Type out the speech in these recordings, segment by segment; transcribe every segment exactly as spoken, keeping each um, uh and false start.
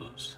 those.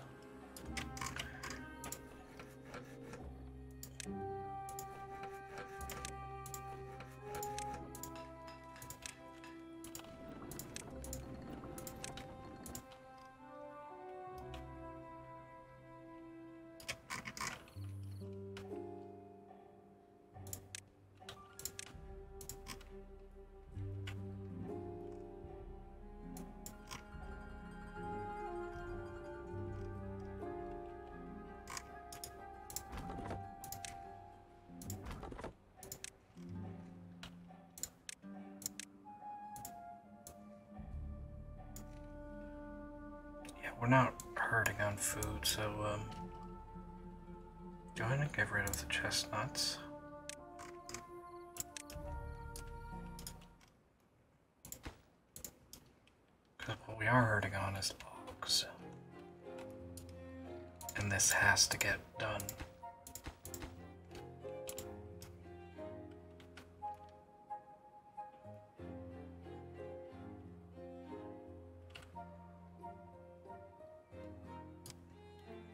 We're not hurting on food, so um, go ahead and get rid of the chestnuts. Because what we are hurting on is logs. And this has to get done.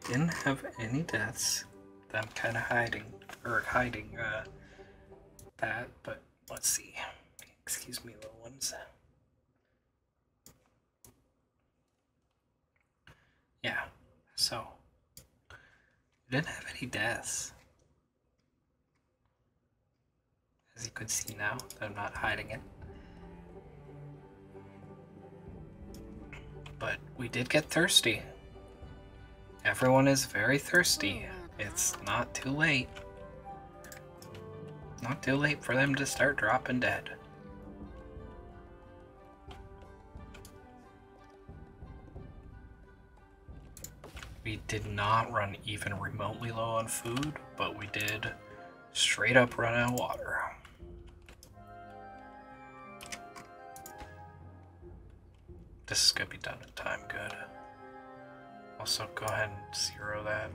Didn't have any deaths. I'm kind of hiding, or hiding uh, that, but let's see. Excuse me, little ones. Yeah, so didn't have any deaths. As you could see now, I'm not hiding it. But we did get thirsty. Everyone is very thirsty. It's not too late. Not too late for them to start dropping dead. We did not run even remotely low on food, but we did straight up run out of water. This is gonna be done in time, good. Also, go ahead and zero that.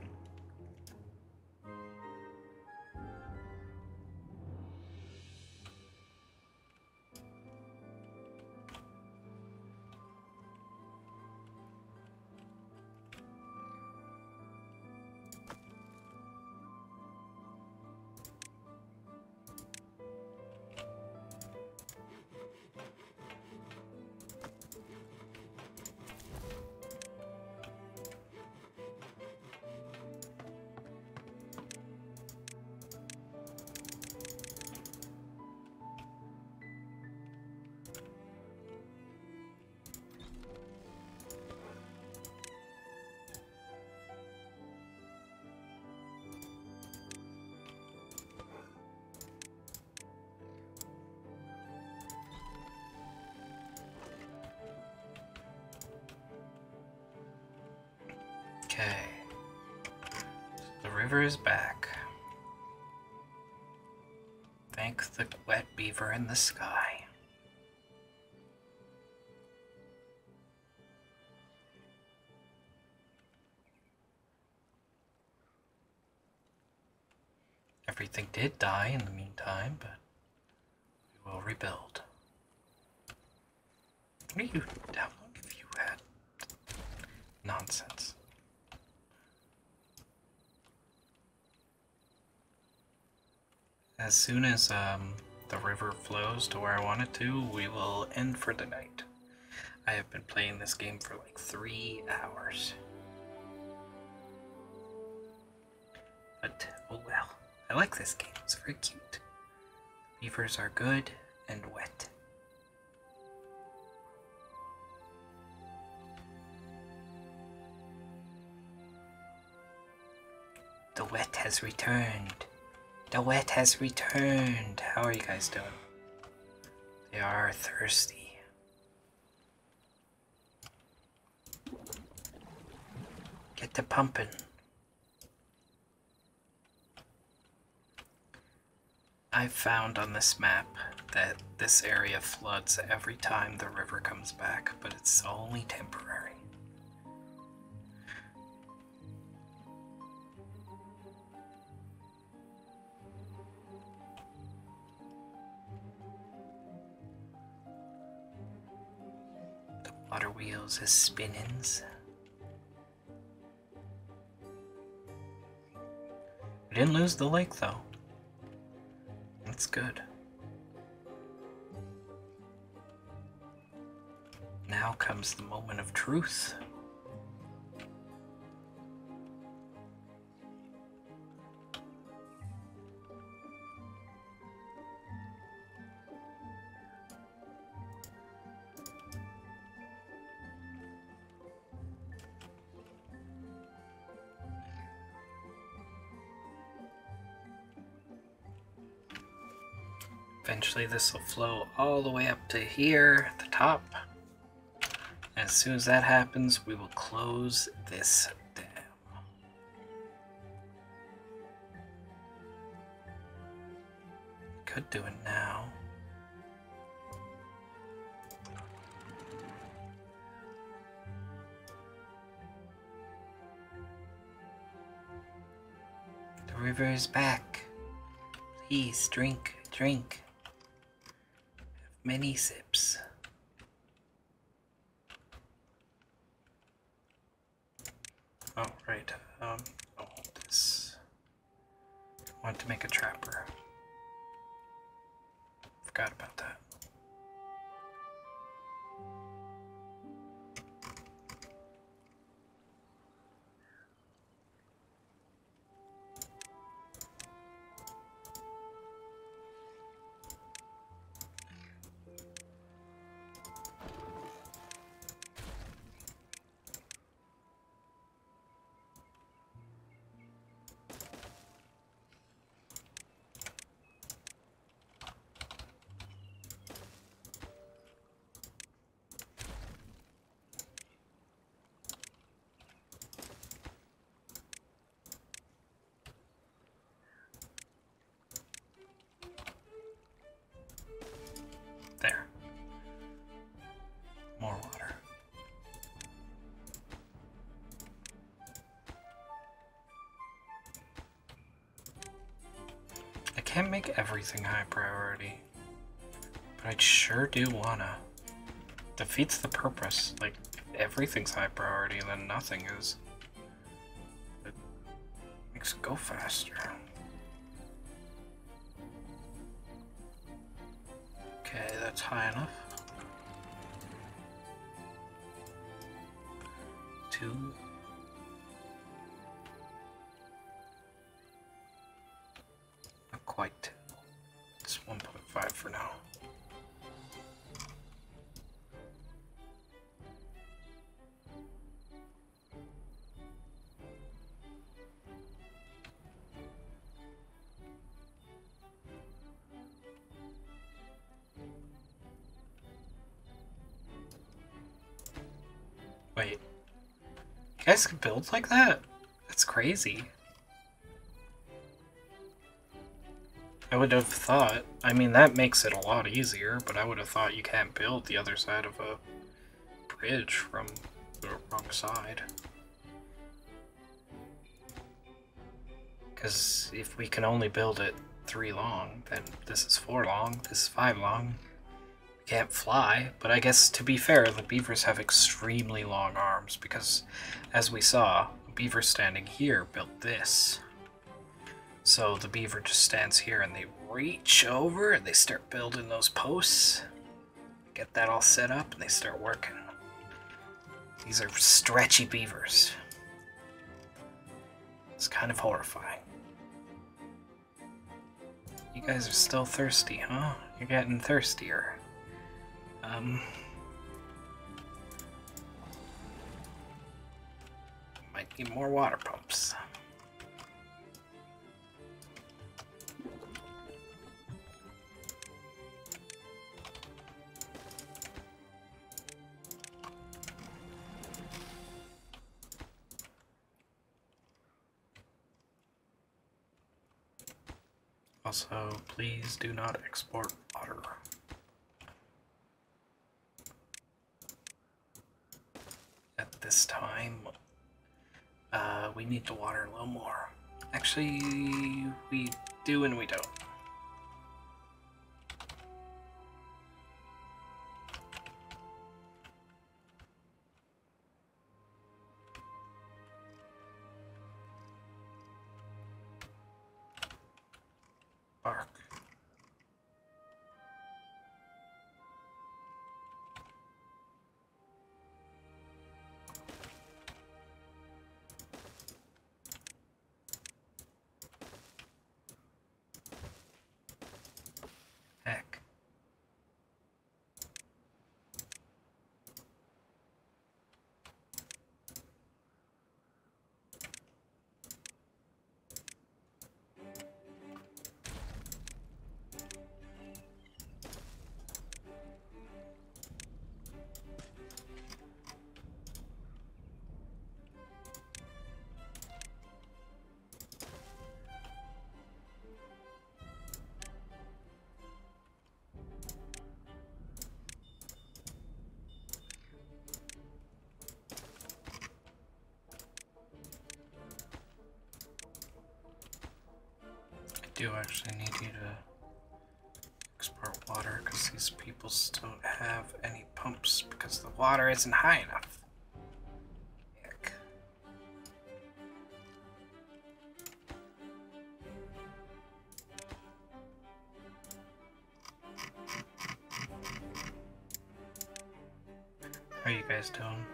Okay, so the river is back. Thank the wet beaver in the sky. Everything did die in the meantime, but we will rebuild. What are you, how long have you had nonsense? As soon as um, the river flows to where I want it to, we will end for the night. I have been playing this game for like three hours. But, oh well. I like this game, it's very cute. Beavers are good and wet. The wet has returned. The wet has returned. How are you guys doing? They are thirsty. Get to pumping. I found on this map that this area floods every time the river comes back, but it's only temporary. Water wheels as spinnings. We didn't lose the lake, though. That's good. Now comes the moment of truth. Eventually this will flow all the way up to here at the top. As soon as that happens, we will close this dam. Could do it now. The river is back. Please drink, drink. Many sips. Oh, right. Um, I'll hold this. I want to make a trapper. Forgot about that. Can't make everything high priority, but I sure do wanna. Defeats the purpose. Like, if everything's high priority, then nothing is. It makes it go faster. Okay, that's high enough. Two. Quite. It's one point five for now. Wait. You guys can build like that? That's crazy. I would have thought, I mean, that makes it a lot easier, but I would have thought you can't build the other side of a bridge from the wrong side. Because if we can only build it three long, then this is four long, this is five long. We can't fly, but I guess to be fair, the beavers have extremely long arms, because as we saw, the beaver standing here built this. So the beaver just stands here and they reach over and they start building those posts. Get that all set up and they start working. These are stretchy beavers. It's kind of horrifying. You guys are still thirsty, huh? You're getting thirstier. Um... Might need more water pumps. Also, please do not export water. At this time, uh, we need to water a little more. Actually, we do and we don't. do actually need you to export water, because these people still don't have any pumps because the water isn't high enough. Heck. How are you guys doing?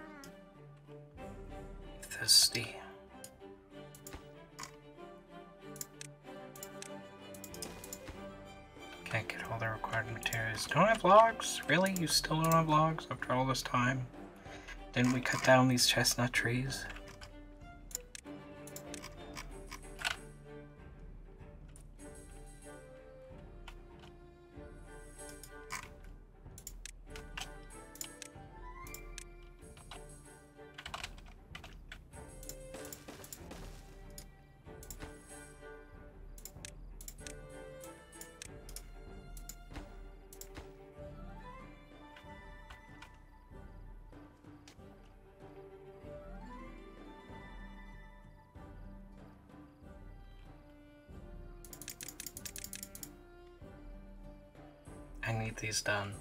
Thirsty. Can't get all the required materials. Don't have logs? Really? You still don't have logs after all this time? Didn't we cut down these chestnut trees? These done.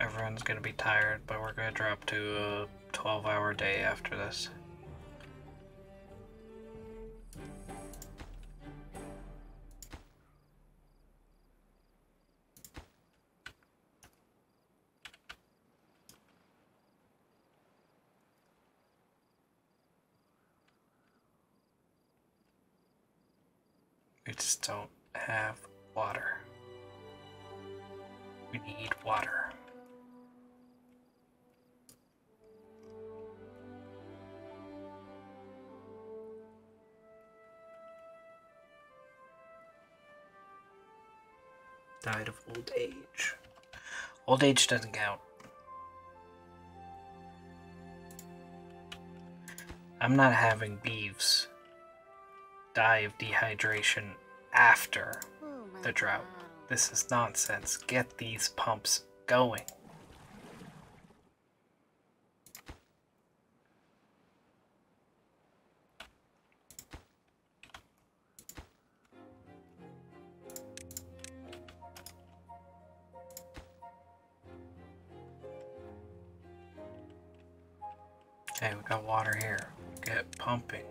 Everyone's gonna be tired, but we're gonna drop to a twelve hour day after this. We just don't have water. We need water. Died of old age. Old age doesn't count. I'm not having beeves die of dehydration after the drought. This is nonsense. Get these pumps going. Hey, we got water here. Get pumping.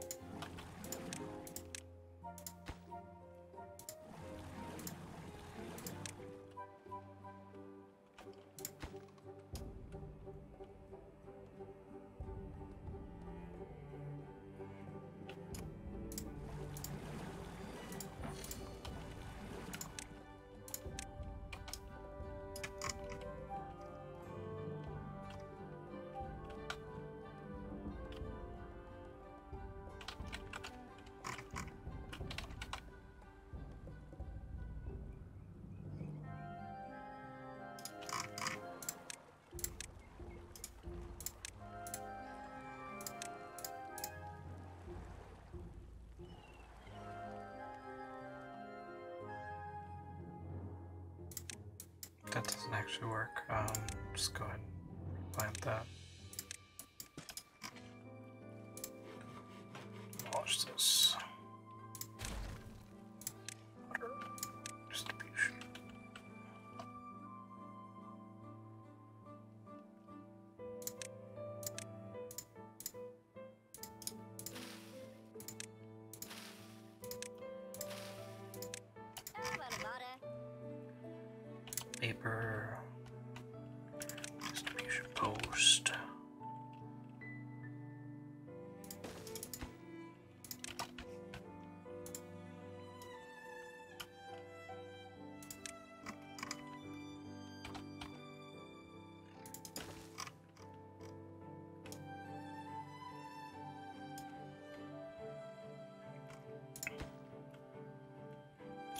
That doesn't actually work. Um, just go ahead and plant that. Watch this. Water distribution. Paper distribution post.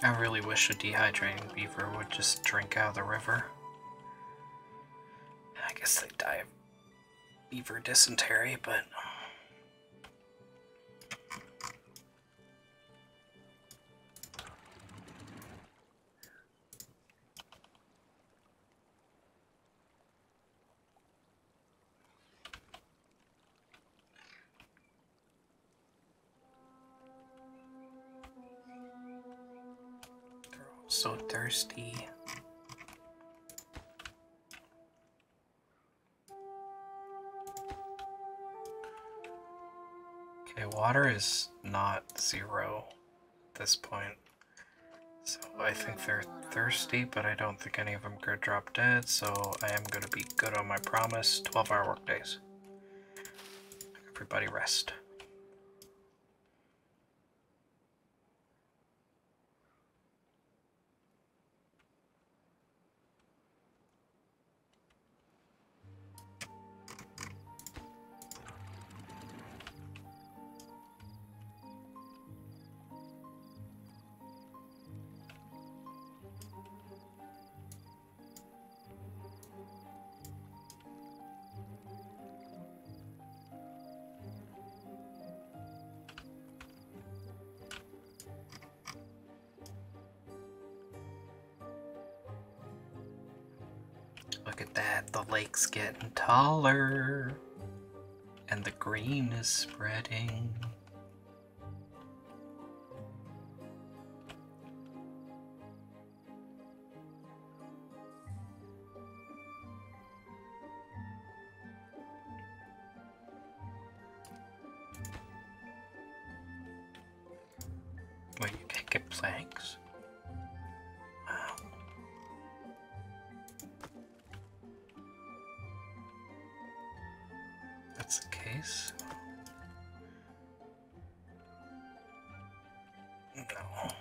I really wish a dehydrating beaver would just drink out of the river. I guess they die of beaver dysentery, but... So thirsty. Okay, water is not zero at this point. So I think they're thirsty, but I don't think any of them could drop dead, so I am going to be good on my promise. twelve hour workdays. Everybody rest. Look at that, the lake's getting taller, and the green is spreading. Wait, you can't get planks? That's the case. No.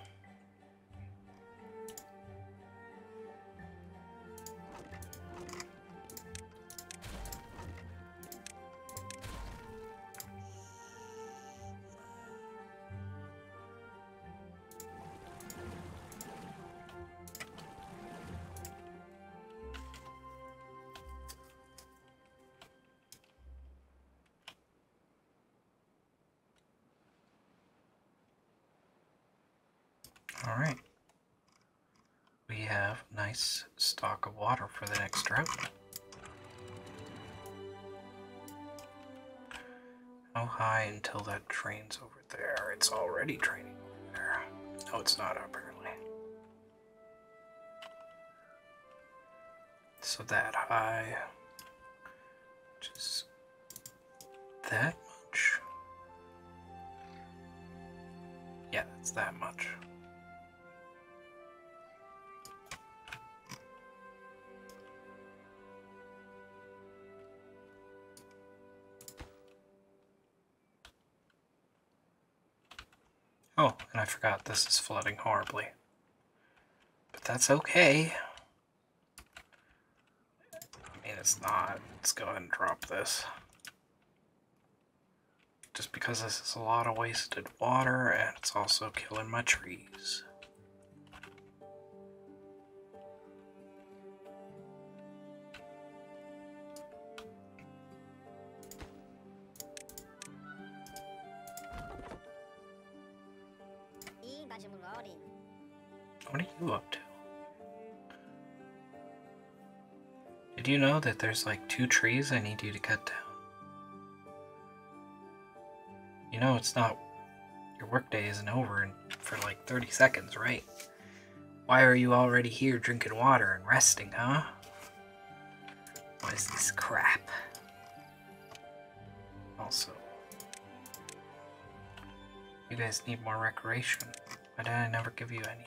Alright, we have nice stock of water for the next drought. How high until that drains over there? It's already draining over there. No, it's not apparently. So that high, just that much? Yeah, that's that much. Oh, and I forgot this is flooding horribly. But that's okay. I mean, it's not. Let's go ahead and drop this. Just because this is a lot of wasted water, and it's also killing my trees. What are you up to? Did you know that there's like two trees I need you to cut down? You know it's not... your workday isn't over in, for like thirty seconds, right? Why are you already here drinking water and resting, huh? What is this crap? Also... you guys need more recreation. Why did I never give you any?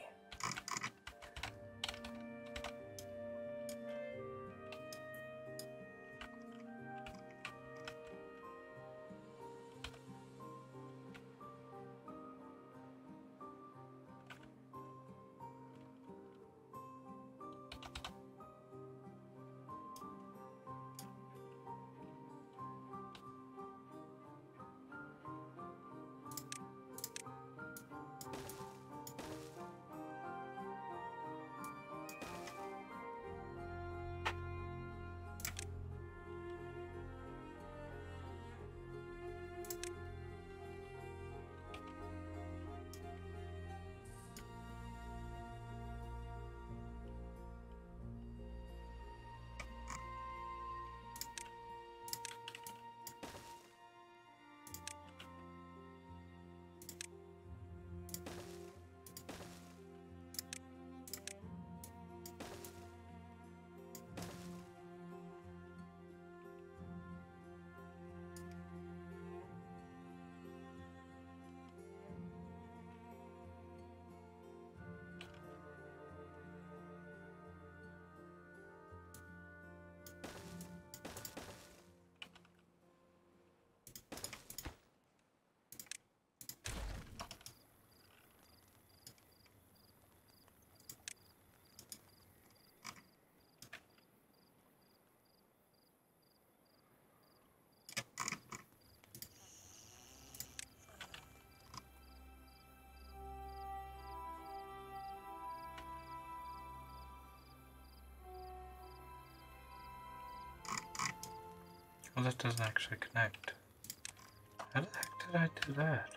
Well, that doesn't actually connect. How the heck did I do that?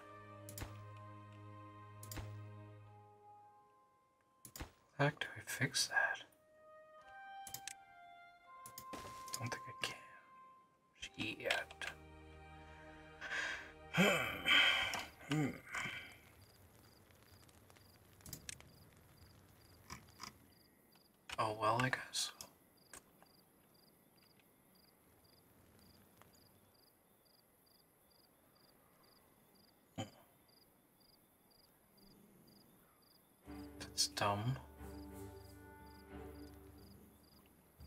How the heck do I fix that? Don't think I can. Shit. Hmm. Oh well, I guess. That's dumb.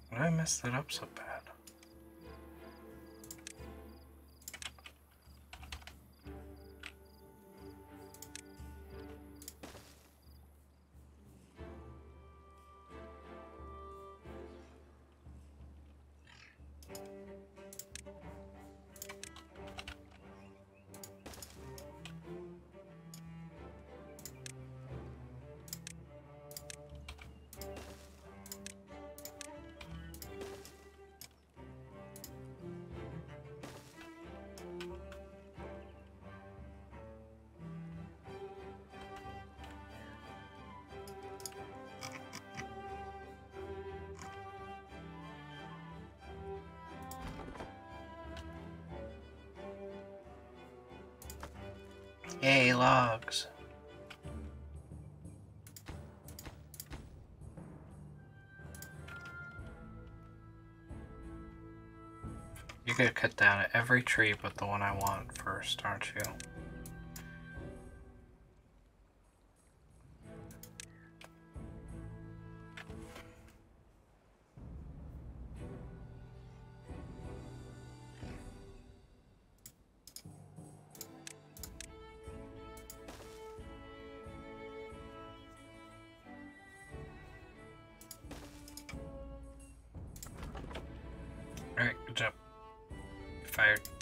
Why did I mess that up so bad? Yay, logs. You're gonna cut down every tree but the one I want first, aren't you? Alright, good job. You're fired.